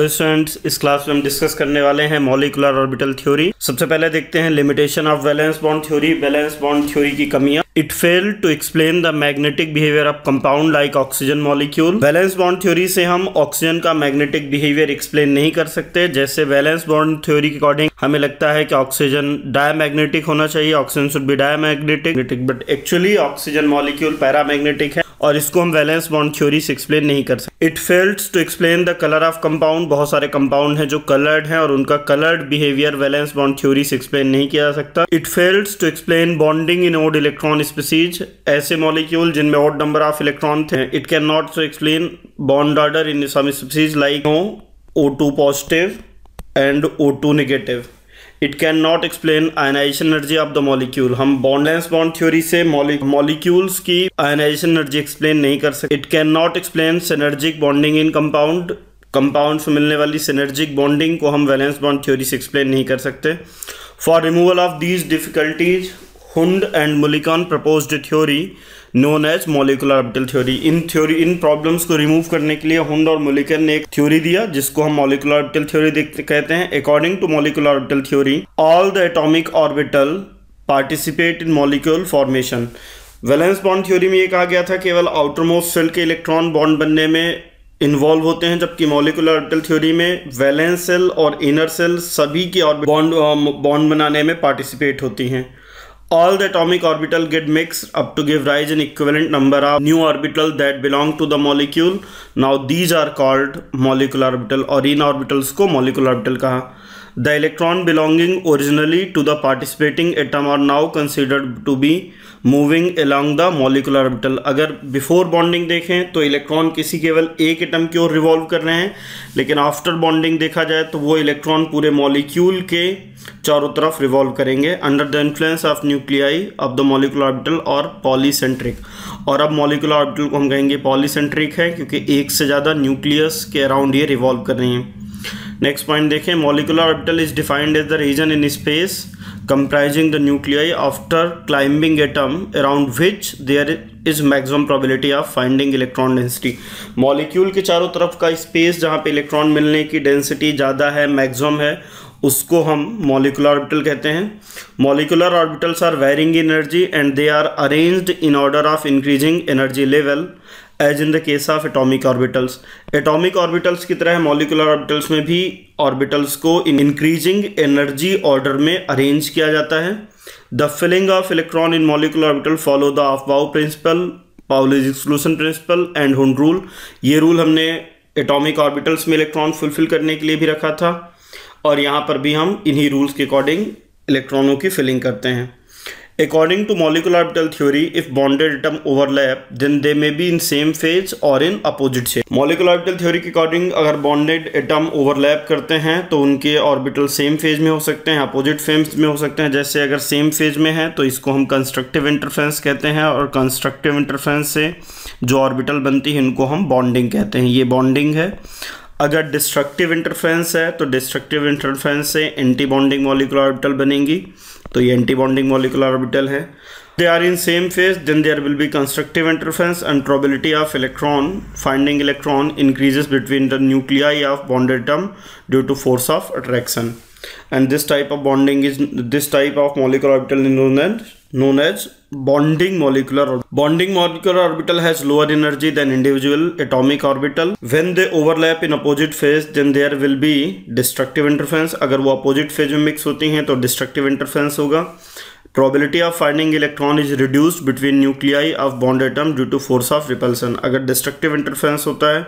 Hello students, इस class में हम डिस्कस करने वाले हैं मॉलिकुलर ऑर्बिटल थ्योरी। सबसे पहले देखते हैं limitation of valence bond theory. Valence bond theory की कमियां। It fail to explain the magnetic behaviour of compound like oxygen molecule. Valence bond theory से हम ऑक्सीजन का मैग्नेटिक बिहेवियर एक्सप्लेन नहीं कर सकते। जैसे वैलेंस बॉन्ड थ्योरी के अकॉर्डिंग हमें लगता है कि ऑक्सीजन डायमैग्नेटिक होना चाहिए, oxygen should be diamagnetic, but actually oxygen molecule paramagnetic है और इसको हम वैलेंस बॉन्ड थ्योरी से एक्सप्लेन नहीं कर सकते। It fails to explain the colour of compound. बहुत सारे कंपाउंड हैं जो कलर्ड हैं और उनका coloured behaviour valence bond theory से एक्सप्लेन नहीं किया जा सकता। It fails to explain bonding in odd electron species. ऐसे मॉलिक्यूल जिनमें ओड नंबर ऑफ इलेक्ट्रॉन थे। It can not to explain bond order in some species like O2 positive and O2 negative. It can not explain ionization energy of the molecule. हम valence bond theory से molecules की ionization energy explain नहीं कर सकते। It can not explain synergic bonding in compound. Compound से मिलने वाली synergic bonding को हम वैलेंस बॉन्ड थ्योरी से एक्सप्लेन नहीं कर सकते। For removal of these difficulties Hund and Mulliken proposed theory known as molecular orbital theory. इन प्रॉब्लम्स को रिमूव करने के लिए हुंड और मुलिकन ने एक थ्योरी दिया जिसको हम मॉलिकुलर ऑर्बिटल थ्योरी कहते हैं। According to molecular orbital theory all the atomic orbital participate in molecule formation. Valence bond theory में ये कहा गया था केवल आउटरमोस्ट सेल के इलेक्ट्रॉन बॉन्ड बनने में इन्वॉल्व होते हैं, जबकि मॉलिकुलर ऑर्बिटल थ्योरी में वैलेंस सेल और इनर सेल सभी के बॉन्ड बनाने में पार्टिसिपेट होती हैं। All the atomic orbital get mixed up to give rise an equivalent number of new orbital that belong to the molecule. Now these are called molecular orbital और इन orbitals को molecular orbital कहा। The electron belonging originally to the participating atom are now considered to be moving along the molecular orbital। अगर before bonding देखें तो electron किसी केवल एक एटम की ओर रिवॉल्व कर रहे हैं, लेकिन आफ्टर बॉन्डिंग देखा जाए तो वो इलेक्ट्रॉन पूरे मॉलिक्यूल के चारों तरफ रिवॉल्व करेंगे under the influence of nuclei of the molecular orbital और पॉलीसेंट्रिक। और अब मॉलिकुलर ऑर्बिटल को हम कहेंगे पॉलीसेंट्रिक है क्योंकि एक से ज़्यादा न्यूक्लियस के अराउंड ये रिवॉल्व कर रही हैं। नेक्स्ट पॉइंट देखें, molecular orbital is defined as the region in space comprising the nuclei after climbing atom around which there is maximum probability of finding electron density। Molecule के चारों तरफ का स्पेस जहाँ पे इलेक्ट्रॉन मिलने की डेंसिटी ज़्यादा है, मैक्सिमम है, उसको हम मॉलिकुलर ऑर्बिटल कहते हैं। Molecular orbitals are varying in energy and they are arranged in order of increasing energy level as in the case of atomic orbitals. Atomic orbitals की तरह मॉलिकुलर ऑर्बिटल्स में भी ऑर्बिटल्स को इंक्रीजिंग एनर्जी ऑर्डर में arrange किया जाता है। The filling of electron in molecular orbital follow the aufbau principle, Pauli's exclusion principle and Hund rule. ये रूल हमने एटॉमिक ऑर्बिटल्स में इलेक्ट्रॉन फुलफिल करने के लिए भी रखा था और यहाँ पर भी हम इन्हीं रूल्स के अकॉर्डिंग इलेक्ट्रॉनों की फिलिंग करते हैं। According to molecular orbital theory, if bonded atom overlap, then they may be in same phase or in opposite shape। Molecular orbital theory के according अगर bonded atom overlap करते हैं तो उनके orbital same phase में हो सकते हैं, opposite phase में हो सकते हैं। जैसे अगर same phase में है तो इसको हम constructive interference कहते हैं और constructive interference से जो orbital बनती है उनको हम bonding कहते हैं। ये bonding है। अगर destructive interference है तो destructive interference से anti-bonding molecular orbital बनेंगी, तो ये anti-bonding molecular orbital है। They are in same phase, then there will be constructive interference and probability of electron finding electron increases between the nuclei of bonded atom due to force of attraction. And this type of bonding is this type of molecular orbital is known as bonding molecular orbital has lower energy than individual atomic orbital। When they overlap in opposite phase, then there will be destructive interference। अगर वो opposite phase में mix होती हैं तो destructive interference होगा। Probability of finding electron is reduced between nuclei of bond atom due to force of repulsion। अगर destructive interference होता है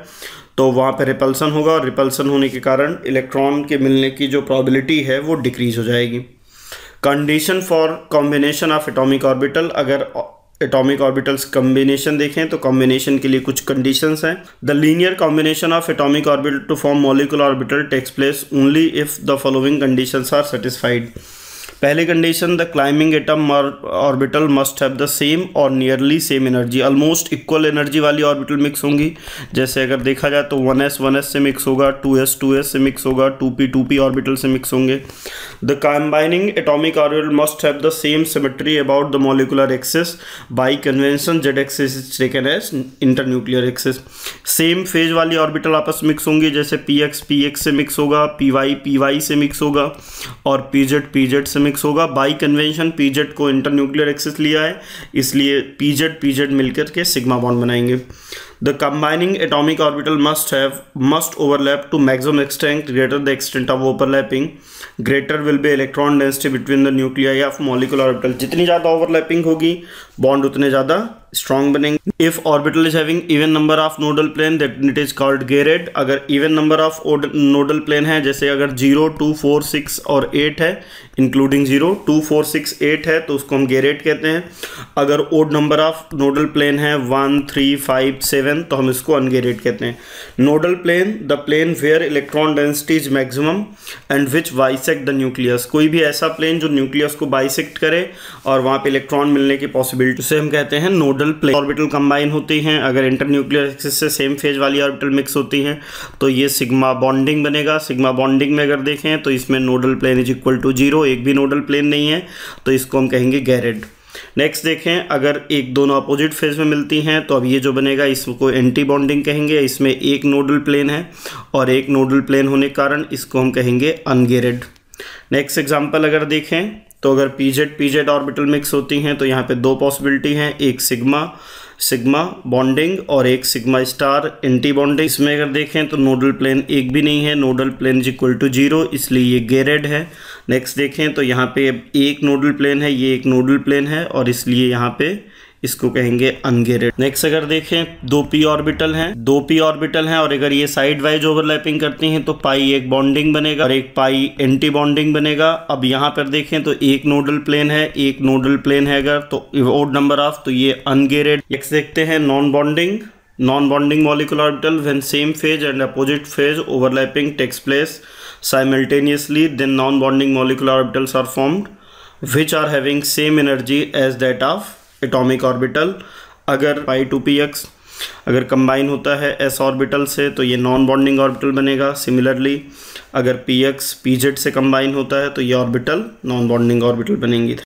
तो वहाँ पर repulsion होगा और repulsion होने के कारण electron के मिलने की जो probability है वो decrease हो जाएगी। Condition for combination of atomic orbital, अगर एटॉमिक ऑर्बिटल्स कॉम्बिनेशन देखें तो कॉम्बिनेशन के लिए कुछ कंडीशंस हैं। The linear combination of atomic orbital to form molecular orbital takes place only if the following conditions are satisfied. पहले condition the climbing atom orbital must have the same और nearly same energy, almost equal energy वाली orbital mix होंगी। जैसे अगर देखा जाए तो 1s 1s से मिक्स होगा, 2s 2s से मिक्स होगा, 2p 2p ऑर्बिटल से मिक्स होंगे। The combining atomic orbital must have the same symmetry about the molecular axis, by convention z axis is taken as internuclear axis. Same phase वाली orbital आपस में mix होंगी, जैसे px px से mix होगा, py py से mix होगा और pz pz से मिक्स होगा। बाई कन्वेंशन pz को इंटरन्यूक्लियर एक्सिस लिया है, इसलिए pz pz मिलकर के सिग्मा बॉन्ड बनाएंगे। The combining atomic orbital must overlap to maximum extent greater the extent of overlapping. Greater will be electron density between the nuclei of molecular orbital. जितनी ज़्यादा overlapping होगी bond उतने ज़्यादा strong बनेंगे। If orbital is having even number of nodal plane, that it is called geared. अगर even number of nodal plane है, जैसे अगर 0, 2, 4, 6 और 8 है, including 0, 2, 4, 6, 8 है, तो उसको हम geared कहते हैं। अगर odd number of nodal plane है 1, 3, 5, 7, तो हम इसको अनगेरेट कहते हैं। Nodal plane the plane where electron density is maximum and which bisect the nucleus. कोई भी ऐसा प्लेन जो न्यूक्लियस को बाइसेक्ट करे और वहां पे इलेक्ट्रॉन मिलने की पॉसिबिलिटी से हम कहते हैं नोडल प्लेन। ऑर्बिटल कंबाइन होती हैं, अगर इंटरन्यूक्लियर एक्सिस से सेम फेज वाली ऑर्बिटल मिक्स होती हैं तो ये सिग्मा बॉन्डिंग बनेगा। सिग्मा बॉन्डिंग में अगर देखें तो इसमें nodal plane is equal to 0, एक भी नोडल प्लेन नहीं है, तो इसको हम कहेंगे गैरेड। नेक्स्ट देखें, अगर एक दोनों अपोजिट फेज में मिलती हैं तो अब ये जो बनेगा इसको एंटी बॉन्डिंग कहेंगे। इसमें एक नोडल प्लेन है और एक नोडल प्लेन होने के कारण इसको हम कहेंगे अनगेरेड। नेक्स्ट एग्जांपल अगर देखें तो अगर pz pz ऑर्बिटल मिक्स होती हैं तो यहाँ पे दो पॉसिबिलिटी हैं, एक सिग्मा बॉन्डिंग और एक सिग्मा स्टार एंटी बॉन्डिंग। इसमें अगर देखें तो नोडल प्लेन एक भी नहीं है, nodal plane is equal to 0, इसलिए ये गेरेड है। नेक्स्ट देखें तो यहाँ पे एक नोडल प्लेन है, ये एक नोडल प्लेन है और इसलिए यहाँ पे इसको कहेंगे अनगेरेड। नेक्स्ट अगर देखें दो पी ऑर्बिटल हैं और अगर ये साइड वाइज ओवरलैपिंग करती हैं तो पाई एक बॉन्डिंग बनेगा और एक पाई एंटी बॉन्डिंग बनेगा। अब यहाँ पर देखें तो एक नोडल प्लेन है अगर तो ओड नंबर ऑफ, तो ये अनगेरेड। नेक्स्ट देखते हैं non bonding molecular orbital. When same phase and opposite phase overlapping takes place simultaneously then non bonding molecular orbitals are formed which are having same energy as that of atomic orbital. अगर π2px अगर combine होता है s orbital से तो ये non bonding orbital बनेगा। Similarly अगर px pz से कंबाइन होता है तो ये ऑर्बिटल नॉन बॉन्डिंग ऑर्बिटल बनेंगी।